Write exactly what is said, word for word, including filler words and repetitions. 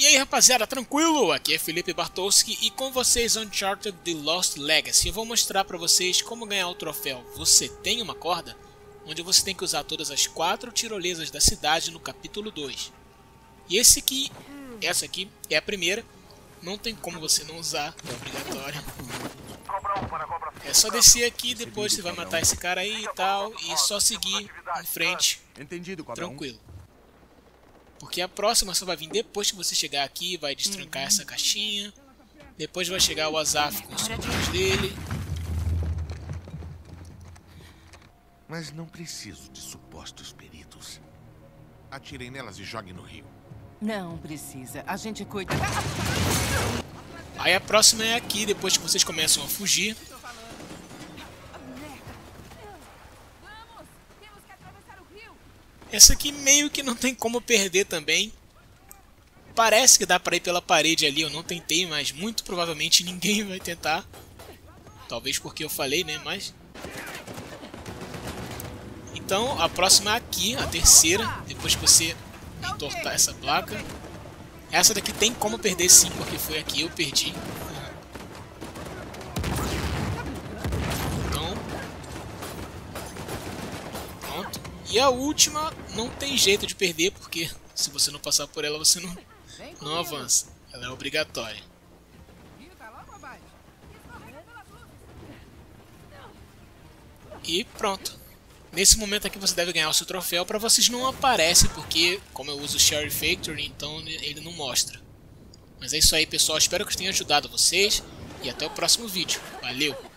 E aí rapaziada, tranquilo? Aqui é Felipe Bartowski e com vocês Uncharted: The Lost Legacy. Eu vou mostrar pra vocês como ganhar o troféu Você Tem Uma Corda, onde você tem que usar todas as quatro tirolesas da cidade no capítulo dois. E esse aqui, essa aqui é a primeira, não tem como você não usar, é obrigatória. É só descer aqui, depois você vai matar esse cara aí e tal, e só seguir em frente, tranquilo. Porque a próxima só vai vir depois que você chegar aqui, vai destrancar essa caixinha. Depois vai chegar o Azaf com os soldados dele. Mas não preciso de supostos peritos. Atirem nelas e joguem no rio. Não precisa, a gente cuida. Aí a próxima é aqui, depois que vocês começam a fugir. Essa aqui meio que não tem como perder também. Parece que dá pra ir pela parede ali, eu não tentei, mas muito provavelmente ninguém vai tentar. Talvez porque eu falei, né, mas... Então, a próxima é aqui, a terceira, depois que você entortar essa placa. Essa daqui tem como perder sim, porque foi aqui, eu perdi. E a última não tem jeito de perder, porque se você não passar por ela, você não, não avança. Ela é obrigatória. E pronto. Nesse momento aqui você deve ganhar o seu troféu. Para vocês não aparece, porque como eu uso o Share Factory, então ele não mostra. Mas é isso aí, pessoal. Espero que eu tenha ajudado vocês. E até o próximo vídeo. Valeu!